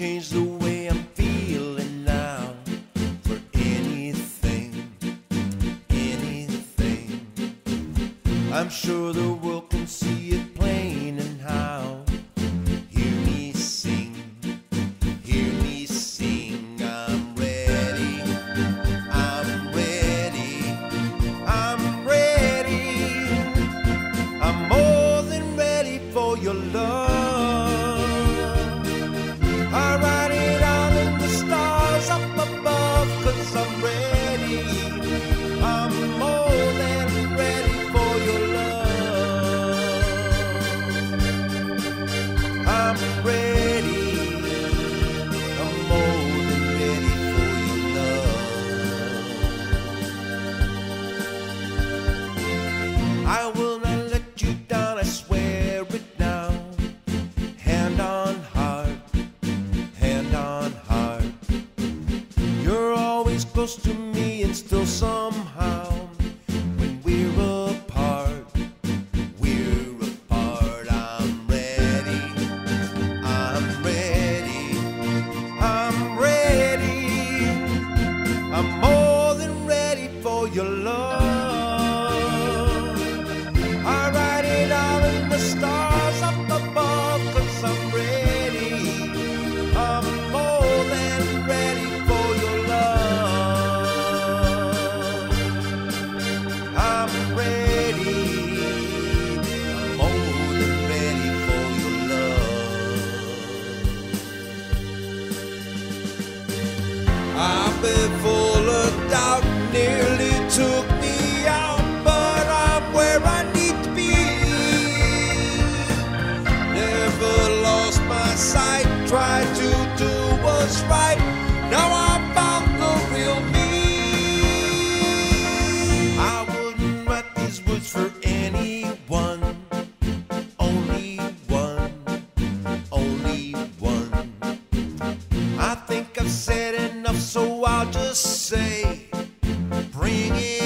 change the way I'm feeling now for anything. I'm sure the world can see it plain and how. Hear me sing, I'm ready. I'm more than ready for your love. I will not let you down, I swear it now. Hand on heart. You're always close to me, and still somehow, when we're apart. I'm ready. I'm more than ready for your love. I've been full of doubt, nearly took me out, but I'm where I need to be. Never lost my sight, tried to do what's right. Now I've found the real me. I wouldn't write these words for anyone, only one. I think I've said enough, so I'll just say, bring it.